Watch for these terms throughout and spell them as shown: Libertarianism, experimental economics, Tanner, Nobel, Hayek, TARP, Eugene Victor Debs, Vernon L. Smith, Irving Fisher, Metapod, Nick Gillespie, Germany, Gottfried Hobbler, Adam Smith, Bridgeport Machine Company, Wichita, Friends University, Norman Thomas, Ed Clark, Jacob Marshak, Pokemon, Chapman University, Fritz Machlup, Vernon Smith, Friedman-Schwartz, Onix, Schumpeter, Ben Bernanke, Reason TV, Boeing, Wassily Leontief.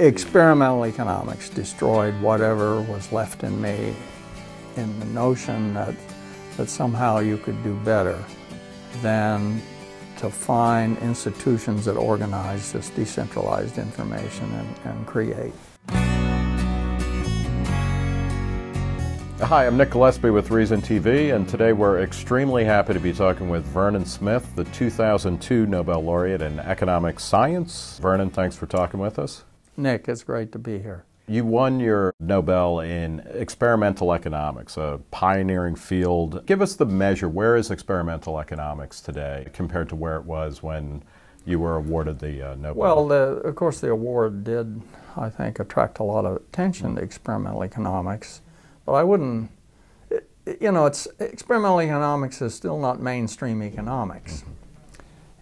Experimental economics destroyed whatever was left in me in the notion that somehow you could do better than to find institutions that organize this decentralized information and create. Hi, I'm Nick Gillespie with Reason TV, and today we're extremely happy to be talking with Vernon Smith, the 2002 Nobel laureate in economic science. Vernon, thanks for talking with us. Nick, it's great to be here. You won your Nobel in experimental economics, a pioneering field. Give us the measure. Where is experimental economics today compared to where it was when you were awarded the Nobel? Well, of course, the award did, I think, attract a lot of attention to experimental economics. But I wouldn't, you know, experimental economics is still not mainstream economics.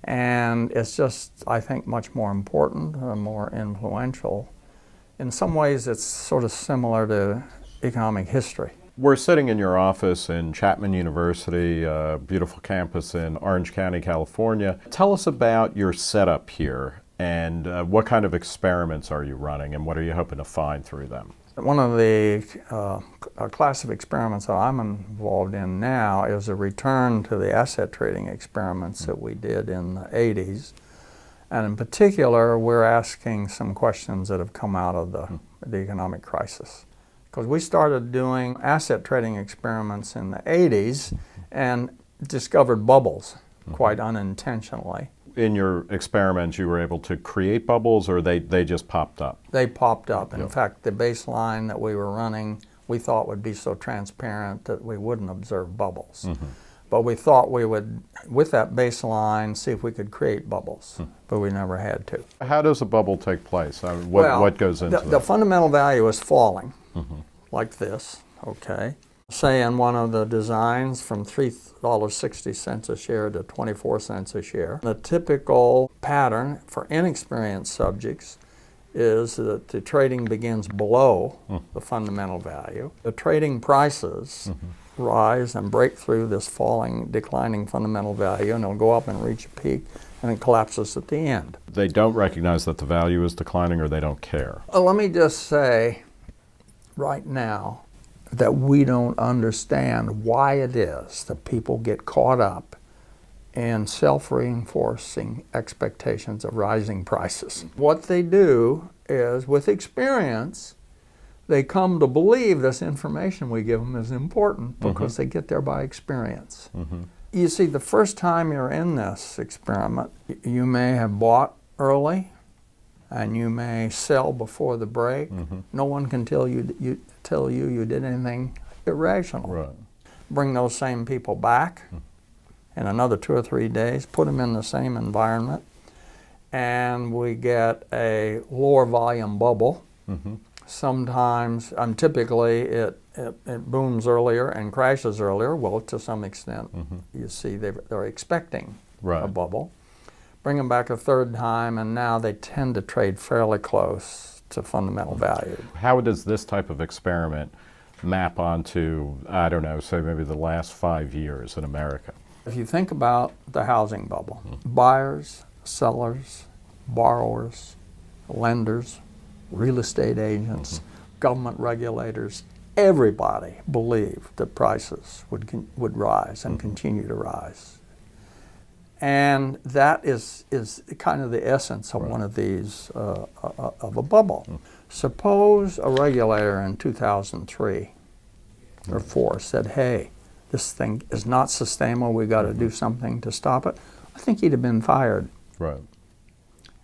And it's just, I think, much more important, more influential. In some ways, it's sort of similar to economic history. We're sitting in your office in Chapman University, a beautiful campus in Orange County, California. Tell us about your setup here and what kind of experiments are you running and what are you hoping to find through them? One of the class of experiments that I'm involved in now is a return to the asset trading experiments that we did in the 80s. And in particular, we're asking some questions that have come out of the economic crisis. Because we started doing asset trading experiments in the 80s and discovered bubbles quite unintentionally. In your experiments, you were able to create bubbles, or they just popped up? They popped up. In fact, the baseline that we were running, we thought would be so transparent that we wouldn't observe bubbles. But we thought we would, with that baseline, see if we could create bubbles, but we never had to. How does a bubble take place? I mean, what goes into that? The fundamental value is falling, like this, okay? Say in one of the designs from $3.60 a share to 24 cents a share. The typical pattern for inexperienced subjects is that the trading begins below the fundamental value. The trading prices rise and break through this falling, declining fundamental value, and it'll go up and reach a peak, and it collapses at the end. They don't recognize that the value is declining, or they don't care. Let me just say right now, that we don't understand why it is that people get caught up in self-reinforcing expectations of rising prices. What they do is, with experience, they come to believe this information we give them is important because they get there by experience. You see, the first time you're in this experiment, you may have bought early and you may sell before the break. No one can tell you did anything irrational. Bring those same people back in another 2 or 3 days, put them in the same environment, and we get a lower volume bubble. Sometimes, typically it booms earlier and crashes earlier. Well, to some extent, you see they're expecting a bubble. Bring them back a third time, and now they tend to trade fairly close to fundamental value. How does this type of experiment map onto, I don't know, say maybe the last 5 years in America? If you think about the housing bubble, buyers, sellers, borrowers, lenders, real estate agents, government regulators, everybody believed that prices would rise and continue to rise. And that is kind of the essence of one of these, of a bubble. Suppose a regulator in 2003 or 4 said, hey, this thing is not sustainable, we've got to do something to stop it. I think he'd have been fired.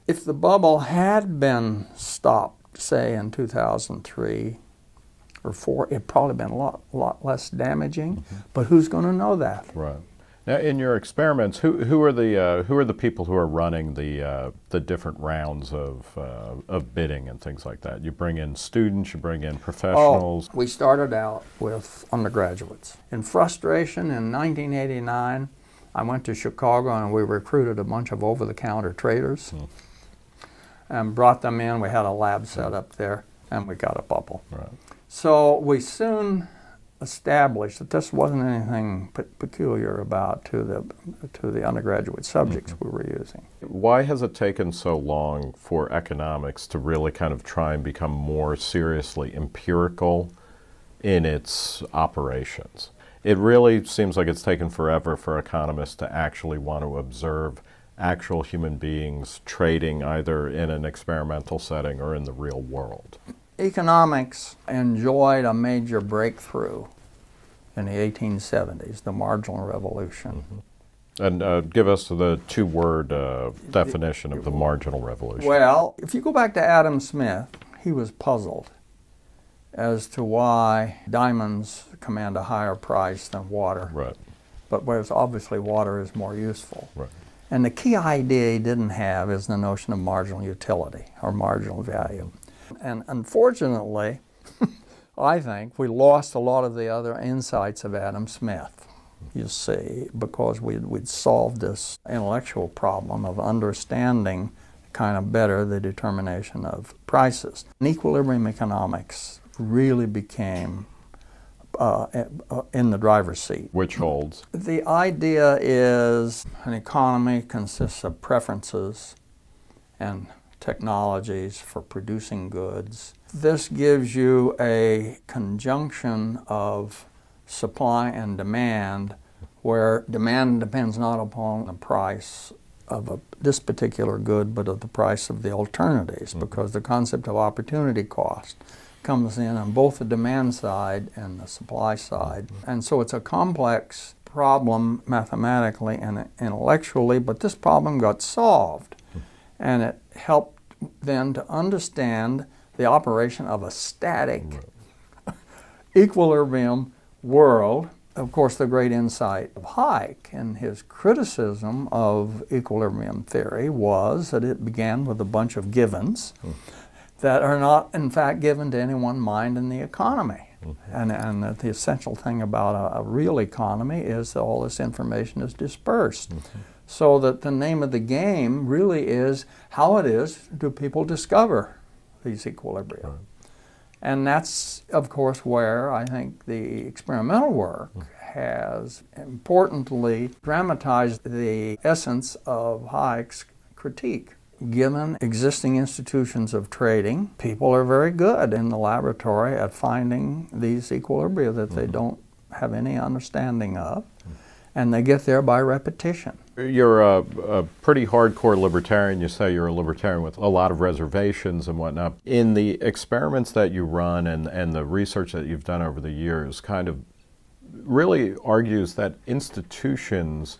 If the bubble had been stopped, say, in 2003 or 4, it'd probably been a lot less damaging, but who's going to know that? Now, in your experiments, who are the people who are running the different rounds of bidding and things like that? You bring in students, you bring in professionals. Oh, we started out with undergraduates. In frustration, in 1989, I went to Chicago and we recruited a bunch of over-the-counter traders and brought them in. We had a lab set up there, and we got a bubble. So we soon established that this wasn't anything peculiar about to the undergraduate subjects we were using. Why has it taken so long for economics to really kind of try and become more seriously empirical in its operations? It really seems like it's taken forever for economists to actually want to observe actual human beings trading either in an experimental setting or in the real world. Economics enjoyed a major breakthrough in the 1870s, the marginal revolution. And give us the two-word definition of the marginal revolution. Well, if you go back to Adam Smith, he was puzzled as to why diamonds command a higher price than water. Right. But whereas obviously water is more useful. Right. And the key idea he didn't have is the notion of marginal utility or marginal value. And unfortunately, I think we lost a lot of the other insights of Adam Smith, you see, because we'd solved this intellectual problem of understanding kind of better the determination of prices. And equilibrium economics really became in the driver's seat. Which holds? The idea is an economy consists of preferences and technologies for producing goods. This gives you a conjunction of supply and demand where demand depends not upon the price of this particular good but of the price of the alternatives, because the concept of opportunity cost comes in on both the demand side and the supply side. And so it's a complex problem mathematically and intellectually, but this problem got solved and it helped then to understand the operation of a static equilibrium world. Of course, the great insight of Hayek and his criticism of equilibrium theory was that it began with a bunch of givens that are not, in fact, given to any one mind in the economy. And that the essential thing about a real economy is that all this information is dispersed. So that the name of the game really is how it is do people discover these equilibria. Right. And that's, of course, where I think the experimental work has importantly dramatized the essence of Hayek's critique. Given existing institutions of trading, people are very good in the laboratory at finding these equilibria that they don't have any understanding of, and they get there by repetition. You're a pretty hardcore libertarian. You say you're a libertarian with a lot of reservations and whatnot. In the experiments that you run and the research that you've done over the years kind of really argues that institutions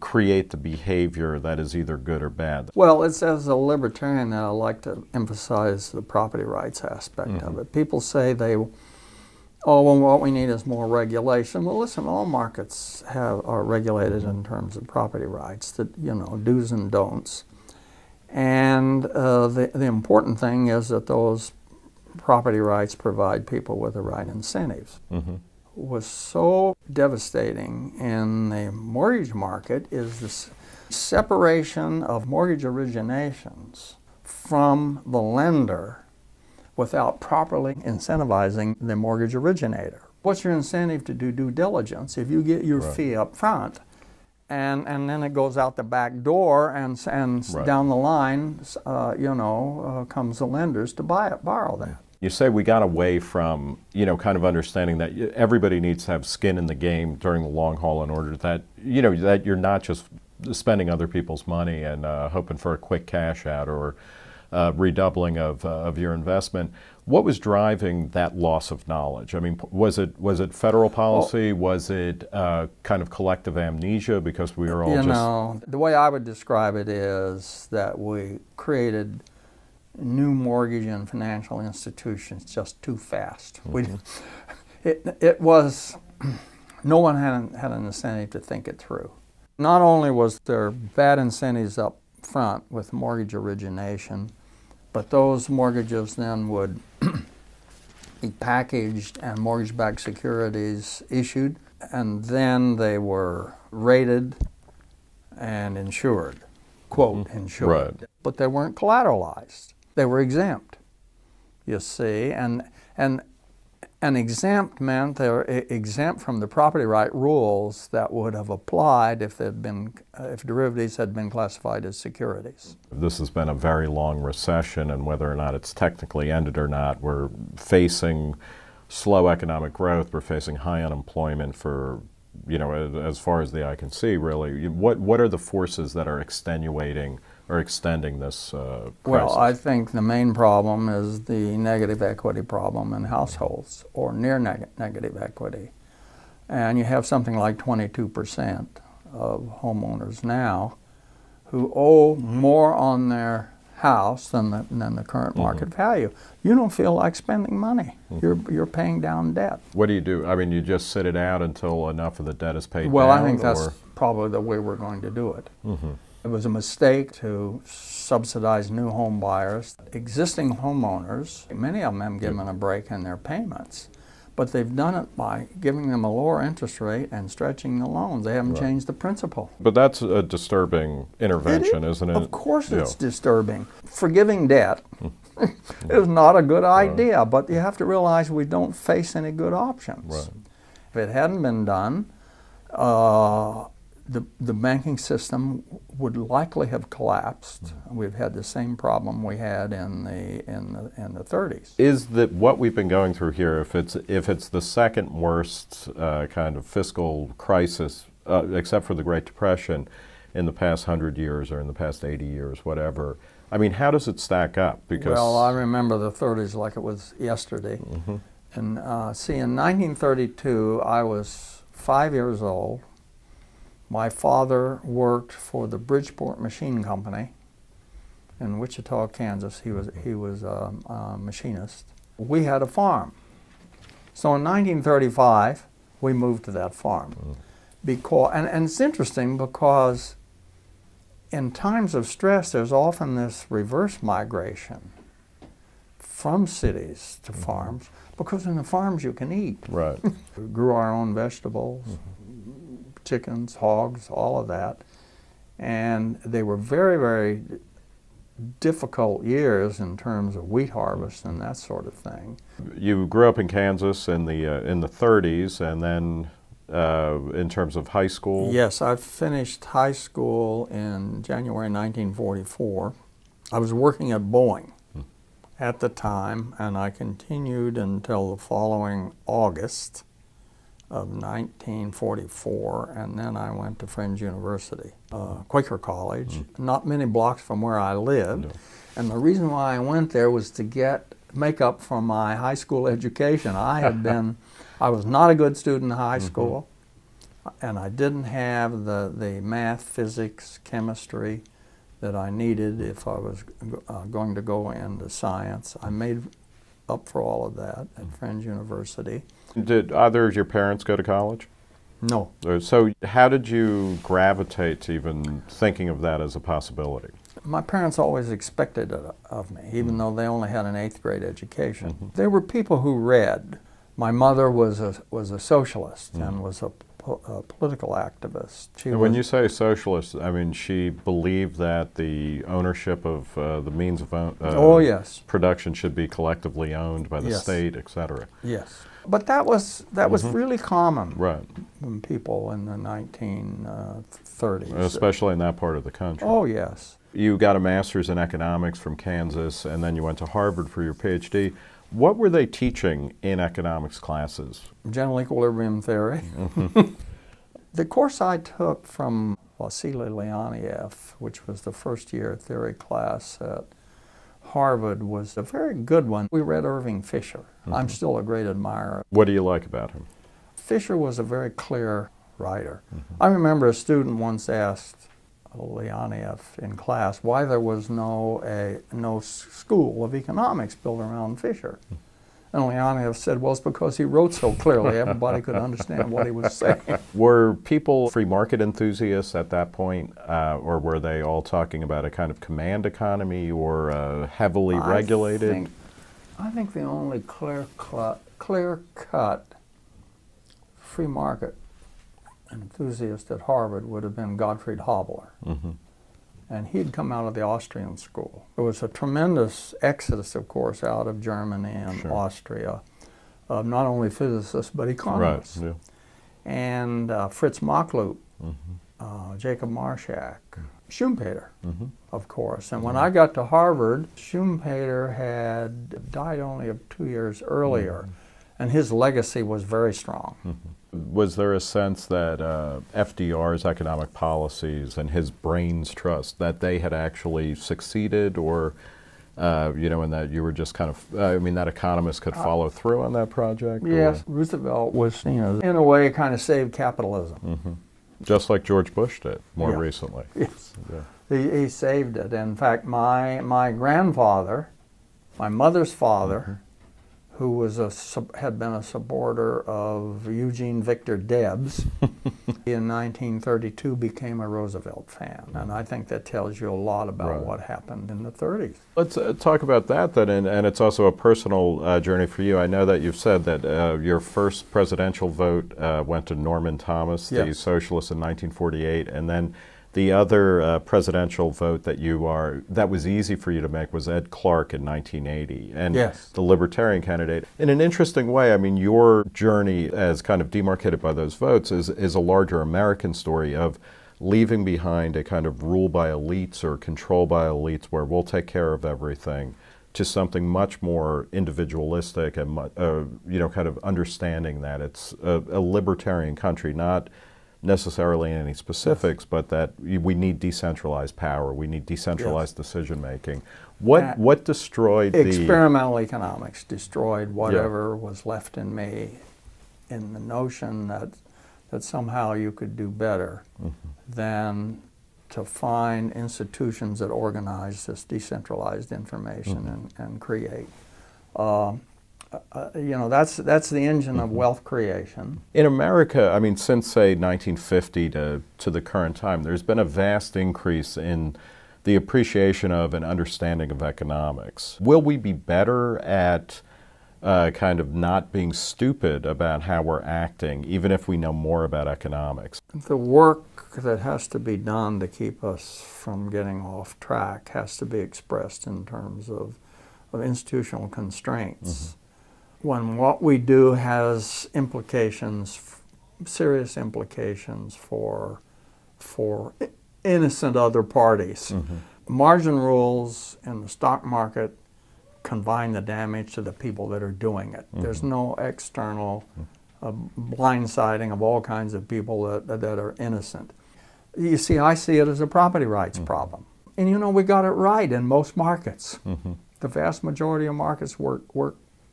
create the behavior that is either good or bad. Well, it's as a libertarian that I like to emphasize the property rights aspect of it. People say they... oh, well, what we need is more regulation. Well, listen, all markets are regulated in terms of property rights, that, you know, do's and don'ts. And the important thing is that those property rights provide people with the right incentives. What's so devastating in the mortgage market is this separation of mortgage originations from the lender without properly incentivizing the mortgage originator. What's your incentive to do due diligence if you get your fee up front and then it goes out the back door and down the line, you know, comes the lenders to borrow that? You say we got away from, you know, kind of understanding that everybody needs to have skin in the game during the long haul in order that, you know, that you're not just spending other people's money and hoping for a quick cash out or redoubling of your investment. What was driving that loss of knowledge? I mean, was it federal policy? Well, was it kind of collective amnesia because we were all just... You know, the way I would describe it is that we created new mortgage and financial institutions just too fast. It was... no one had an incentive to think it through. Not only was there bad incentives up front with mortgage origination, but those mortgages then would be packaged and mortgage-backed securities issued, and then they were rated and insured, quote, insured. Right. But they weren't collateralized. They were exempt, you see, and an exempt meant they were exempt from the property right rules that would have applied if they'd been, if derivatives had been classified as securities. This has been a very long recession, and whether or not it's technically ended or not, we're facing slow economic growth, we're facing high unemployment for, you know, as far as the eye can see, really. What are the forces that are extenuating or extending this crisis? Well, I think the main problem is the negative equity problem in households, or near negative equity. And you have something like 22% of homeowners now who owe more on their house than the current market value. You don't feel like spending money. You're paying down debt. What do you do? I mean, you just sit it out until enough of the debt is paid down? Well, I think that's probably the way we're going to do it. It was a mistake to subsidize new home buyers. Existing homeowners, many of them have given a break in their payments, but they've done it by giving them a lower interest rate and stretching the loans. They haven't changed the principal. But that's a disturbing intervention, isn't it? Of course it's disturbing. Forgiving debt is not a good idea, but you have to realize we don't face any good options. If it hadn't been done, the banking system would likely have collapsed. We've had the same problem we had in the 30s. Is that what we've been going through here? If it's the second worst kind of fiscal crisis, except for the Great Depression, in the past 100 years or in the past 80 years, whatever. I mean, how does it stack up? Because I remember the 30s like it was yesterday. And see, in 1932, I was 5 years old. My father worked for the Bridgeport Machine Company in Wichita, Kansas. He was a machinist. We had a farm. So in 1935, we moved to that farm. Because, and it's interesting because in times of stress, there's often this reverse migration from cities to farms, because in the farms you can eat. We grew our own vegetables. Chickens, hogs, all of that. And they were very, very difficult years in terms of wheat harvest and that sort of thing. You grew up in Kansas in the 30s, and then in terms of high school? Yes, I finished high school in January 1944. I was working at Boeing at the time, and I continued until the following August of 1944, and then I went to Friends University, Quaker College, not many blocks from where I lived. And the reason why I went there was to make up for my high school education. I had been, I was not a good student in high school, and I didn't have the math, physics, chemistry that I needed if I was going to go into science. I made up for all of that at Friends University. Did either of your parents go to college? No. So how did you gravitate to even thinking of that as a possibility? My parents always expected it of me, even though they only had an 8th grade education. There were people who read. My mother was a socialist and was a political activist. When you say socialist, I mean she believed that the ownership of the means of production should be collectively owned by the state, etc. Yes, but that was really common from people in the 1930s, especially in that part of the country. Oh yes. You got a master's in economics from Kansas, and then you went to Harvard for your PhD. What were they teaching in economics classes? General equilibrium theory. The course I took from Wassily Leontief, which was the first year theory class at Harvard, was a very good one. We read Irving Fisher. I'm still a great admirer. What do you like about him? Fisher was a very clear writer. I remember a student once asked Leontief in class why there was no school of economics built around Fisher. And Leontief said, well, it's because he wrote so clearly everybody could understand what he was saying. Were people free market enthusiasts at that point, or were they all talking about a kind of command economy or heavily regulated? I think the only clear-cut free market an enthusiast at Harvard would have been Gottfried Hobbler. And he'd come out of the Austrian school. There was a tremendous exodus, of course, out of Germany and Austria of not only physicists but economists. Right, yeah. And Fritz Machlup, Jacob Marshak, Schumpeter, of course. And when I got to Harvard, Schumpeter had died only 2 years earlier, and his legacy was very strong. Was there a sense that FDR's economic policies and his brain's trust, that they had actually succeeded, or, you know, and that you were just kind of, I mean, that economists could follow through on that project? Yes, or? Roosevelt was, you know, in a way kind of saved capitalism. Just like George Bush did more recently. Yes. Yeah. He saved it. In fact, my grandfather, my mother's father, who was had been a supporter of Eugene Victor Debs, in 1932 became a Roosevelt fan. And I think that tells you a lot about what happened in the 30s. Let's talk about that then, and it's also a personal journey for you. I know that you've said that your first presidential vote went to Norman Thomas, the socialist, in 1948, and then the other presidential vote that that was easy for you to make was Ed Clark in 1980, and the Libertarian candidate. In an interesting way, I mean, your journey, as kind of demarcated by those votes, is a larger American story of leaving behind a kind of rule by elites or control by elites where we'll take care of everything, to something much more individualistic and you know, kind of understanding that it's a libertarian country, not necessarily in any specifics, but that we need decentralized power, we need decentralized decision making. What destroyed the experimental economics destroyed whatever was left in me, in the notion that somehow you could do better than to find institutions that organize this decentralized information and create. You know, that's the engine of wealth creation. In America, I mean, since, say, 1950 to the current time, there's been a vast increase in the appreciation of and understanding of economics. Will we be better at kind of not being stupid about how we're acting, even if we know more about economics? The work that has to be done to keep us from getting off track has to be expressed in terms of institutional constraints. When what we do has implications, serious implications for innocent other parties. Margin rules in the stock market confine the damage to the people that are doing it. There's no external blindsiding of all kinds of people that are innocent. You see, I see it as a property rights problem. And you know, we got it right in most markets. The vast majority of markets work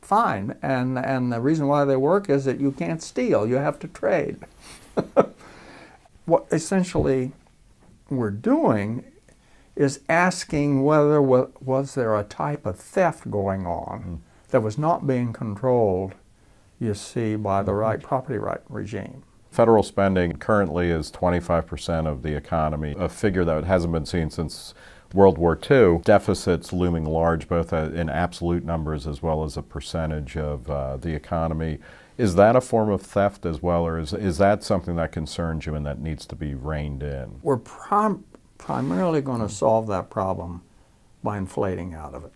fine, and the reason why they work is that you can't steal, you have to trade. What essentially we're doing is asking whether was there a type of theft going on that was not being controlled, you see, by the right property right regime. Federal spending currently is 25% of the economy, a figure that hasn't been seen since World War II, deficits looming large, both in absolute numbers as well as a percentage of the economy. Is that a form of theft as well, or is that something that concerns you and that needs to be reined in? We're primarily going to solve that problem by inflating out of it.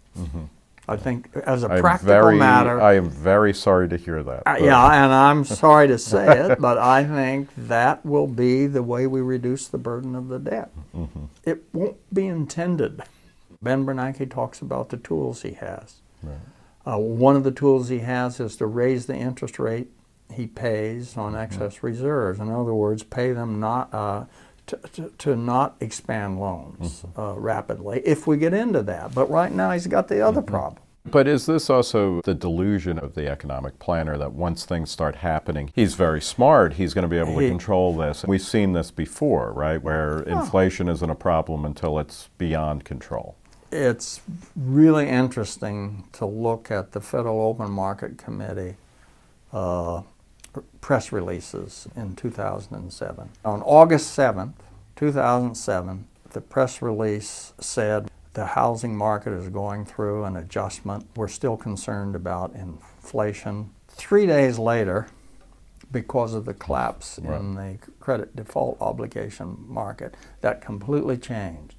I think as a practical matter. I am very sorry to hear that. Yeah, and I'm sorry to say it, but I think that will be the way we reduce the burden of the debt. It won't be intended. Ben Bernanke talks about the tools he has. One of the tools he has is to raise the interest rate he pays on excess reserves. In other words, pay them not to not expand loans rapidly, if we get into that. But right now he's got the other problem. But is this also the delusion of the economic planner that once things start happening, he's very smart, he's going to be able to control this? We've seen this before, right, where inflation isn't a problem until it's beyond control. It's really interesting to look at the Federal Open Market Committee press releases in 2007. On August 7th, 2007, the press release said the housing market is going through an adjustment. We're still concerned about inflation. 3 days later, because of the collapse in the credit default obligation market, that completely changed.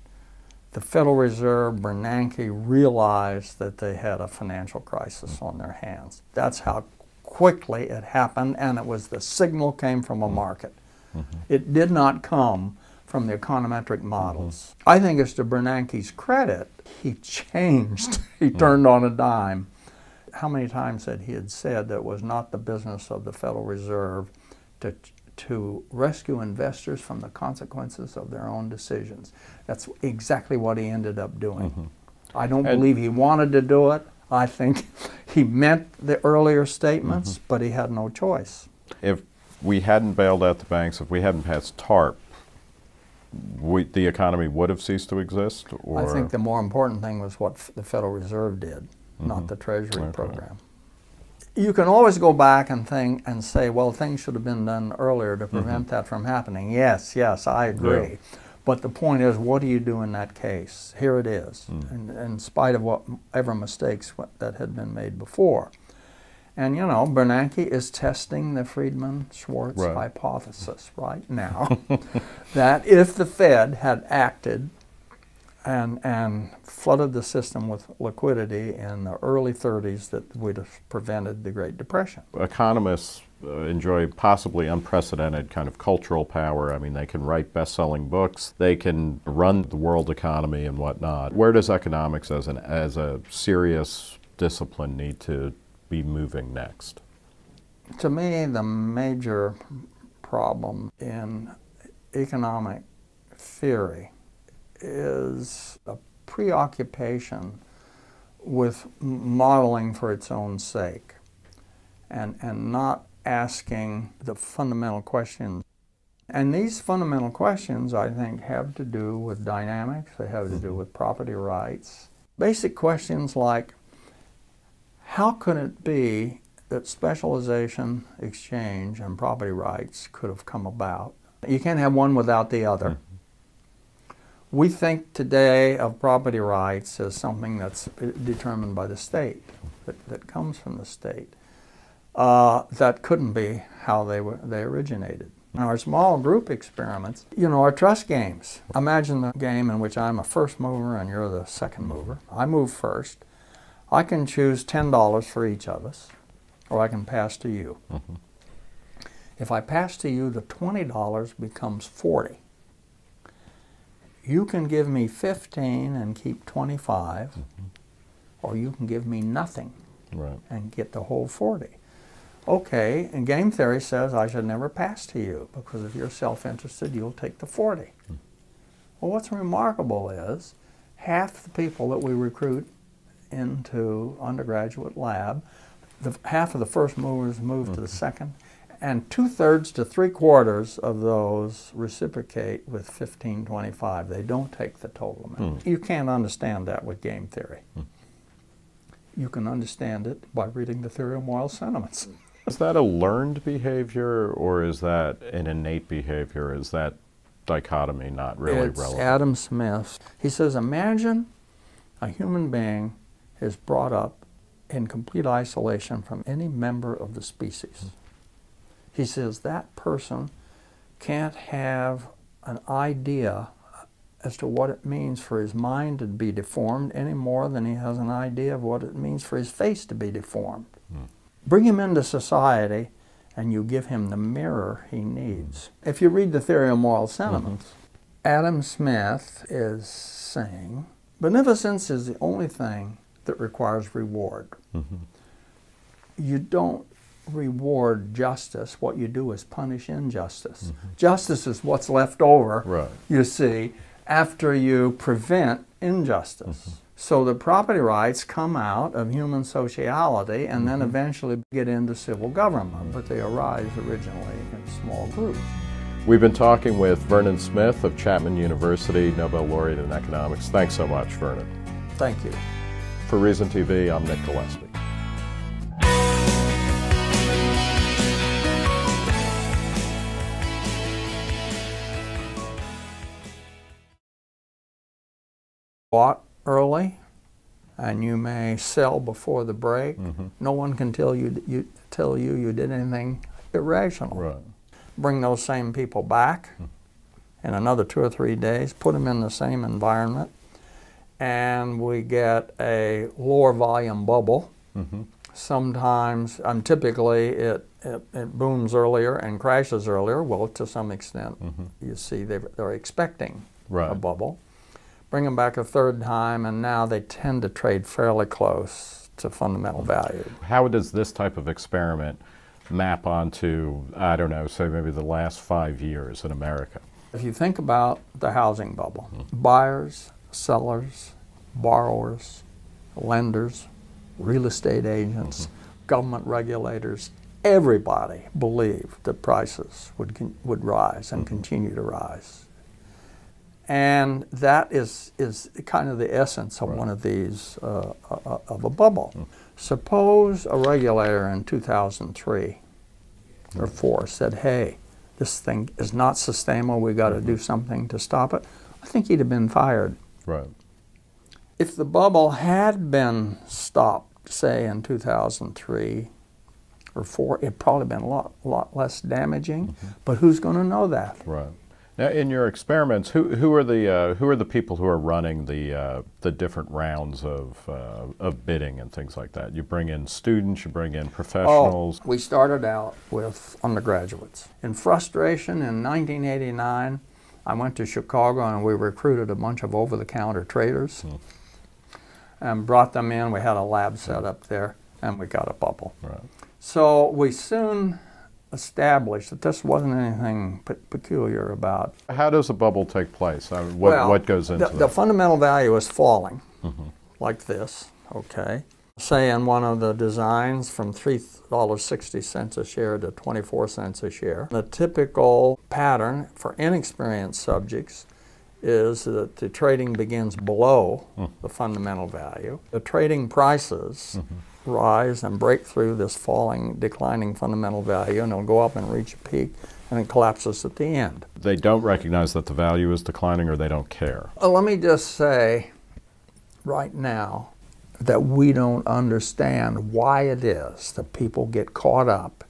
The Federal Reserve, Bernanke, realized that they had a financial crisis on their hands. That's how quickly it happened, and it was the signal came from a market. Mm-hmm. It did not come from the econometric models. Mm-hmm. I think it's to Bernanke's credit, he changed. He turned on a dime. How many times had he said that it was not the business of the Federal Reserve to rescue investors from the consequences of their own decisions? That's exactly what he ended up doing. Mm-hmm. I don't believe he wanted to do it. I think he meant the earlier statements, mm-hmm. but he had no choice. If we hadn't bailed out the banks, if we hadn't passed TARP, the economy would have ceased to exist? Or? I think the more important thing was what the Federal Reserve did, mm-hmm. not the Treasury program. You can always go back and think and say, well, things should have been done earlier to prevent mm-hmm. that from happening. Yes, yes, I agree. Yeah. But the point is, what do you do in that case? Here it is, mm. in spite of whatever mistakes that had been made before. And you know, Bernanke is testing the Friedman-Schwartz hypothesis right now, that if the Fed had acted and flooded the system with liquidity in the early 30s, that we'd have prevented the Great Depression. Economists enjoy possibly unprecedented kind of cultural power. I mean, they can write best-selling books, they can run the world economy and whatnot. Where does economics as a serious discipline need to be moving next? To me, the major problem in economic theory is a preoccupation with modeling for its own sake and not asking the fundamental questions. And these fundamental questions, I think, have to do with dynamics, they have to do with property rights. Basic questions like, how could it be that specialization, exchange, and property rights could have come about? You can't have one without the other. Mm-hmm. We think today of property rights as something that's determined by the state, that comes from the state. That couldn't be how they originated. Now, our small group experiments, you know, are trust games. Imagine the game in which I'm a first mover and you're the second mover. I move first. I can choose $10 for each of us, or I can pass to you. Mm-hmm. If I pass to you, the $20 becomes 40. You can give me 15 and keep 25, mm-hmm. or you can give me nothing and get the whole 40. Okay, and game theory says I should never pass to you, because if you're self-interested, you'll take the 40. Mm-hmm. Well, what's remarkable is half the people that we recruit into undergraduate lab, half of the first movers move to the second, and 2/3 to 3/4 of those reciprocate with 15, 25. They don't take the total amount. You can't understand that with game theory. You can understand it by reading the Theory of Moral Sentiments. Is that a learned behavior, or is that an innate behavior? Is that dichotomy not really relevant? Adam Smith, he says, imagine a human being is brought up in complete isolation from any member of the species. He says that person can't have an idea as to what it means for his mind to be deformed any more than he has an idea of what it means for his face to be deformed. Bring him into society and you give him the mirror he needs. If you read the Theory of Moral Sentiments, Adam Smith is saying, beneficence is the only thing that requires reward. You don't reward justice. What you do is punish injustice. Justice is what's left over, you see, after you prevent injustice. So the property rights come out of human sociality and then eventually get into civil government, but they arise originally in small groups. We've been talking with Vernon Smith of Chapman University, Nobel laureate in economics. Thanks so much, Vernon. Thank you. For Reason TV, I'm Nick Gillespie. Bought early, and you may sell before the break. No one can tell you did anything irrational. Bring those same people back in another 2 or 3 days, put them in the same environment, and we get a lower volume bubble Sometimes, typically, it booms earlier and crashes earlier. Well, to some extent, you see they're expecting a bubble. Bring them back a third time, and now they tend to trade fairly close to fundamental value. How does this type of experiment map onto, I don't know, say maybe the last 5 years in America? If you think about the housing bubble, buyers, sellers, borrowers, lenders, real estate agents, government regulators, everybody believed that prices would rise and continue to rise. And that is kind of the essence of one of these, of a bubble. Suppose a regulator in 2003 or 4 said, hey, this thing is not sustainable, we've got to do something to stop it. I think he'd have been fired. Right. If the bubble had been stopped, say, in 2003 or 4, it'd probably been a lot less damaging, but who's going to know that? Right. Now, in your experiments, who are the people who are running the different rounds of bidding and things like that? You bring in students, you bring in professionals. Oh, we started out with undergraduates. In frustration, in 1989, I went to Chicago and we recruited a bunch of over-the-counter traders and brought them in. We had a lab set up there, and we got a bubble. Right. So we soon established that this wasn't anything peculiar about. How does a bubble take place? I mean, what goes into that? The fundamental value is falling, like this, okay? Say in one of the designs from $3.60 a share to 24 cents a share. The typical pattern for inexperienced subjects is that the trading begins below the fundamental value. The trading prices rise and break through this falling, declining fundamental value, and it'll go up and reach a peak, and it collapses at the end. They don't recognize that the value is declining, or they don't care. Let me just say right now that we don't understand why it is that people get caught up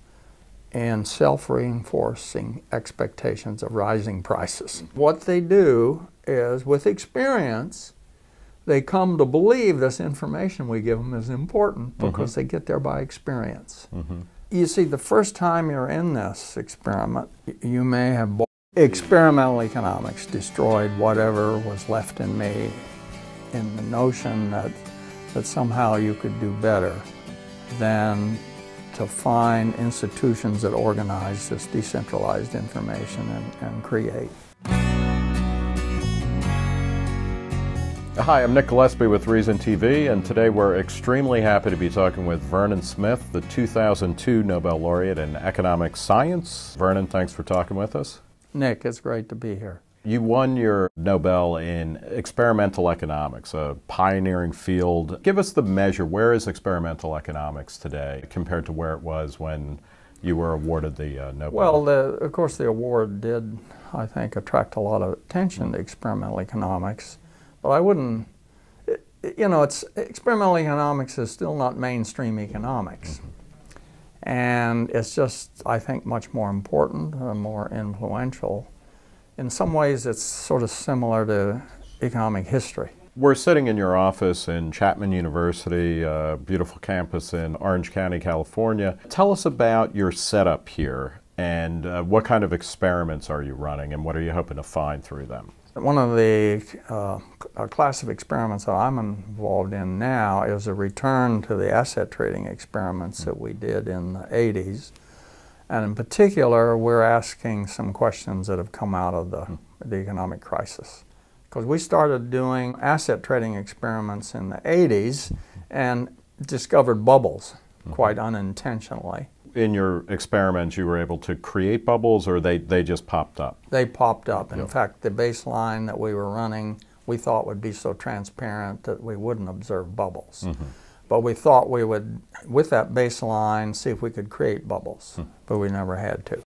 in self-reinforcing expectations of rising prices. What they do is, with experience, they come to believe this information we give them is important because they get there by experience. You see, the first time you're in this experiment, you may have bought. Experimental economics destroyed whatever was left in me in the notion that somehow you could do better than to find institutions that organize this decentralized information and create. Hi, I'm Nick Gillespie with Reason TV, and today we're extremely happy to be talking with Vernon Smith, the 2002 Nobel laureate in economic science. Vernon, thanks for talking with us. Nick, it's great to be here. You won your Nobel in experimental economics, a pioneering field. Give us the measure. Where is experimental economics today compared to where it was when you were awarded the Nobel? Well, of course, the award did, I think, attract a lot of attention to experimental economics. But I wouldn't, you know, experimental economics is still not mainstream economics. And it's just, I think, much more important, more influential. In some ways, it's sort of similar to economic history. We're sitting in your office in Chapman University, a beautiful campus in Orange County, California. Tell us about your setup here and what kind of experiments are you running and what are you hoping to find through them? One of the class of experiments that I'm involved in now is a return to the asset trading experiments that we did in the 80s. And in particular, we're asking some questions that have come out of the economic crisis. Because we started doing asset trading experiments in the 80s and discovered bubbles quite unintentionally. In your experiments, you were able to create bubbles, or they just popped up? They popped up. In fact, the baseline that we were running, we thought would be so transparent that we wouldn't observe bubbles. But we thought we would, with that baseline, see if we could create bubbles, but we never had to.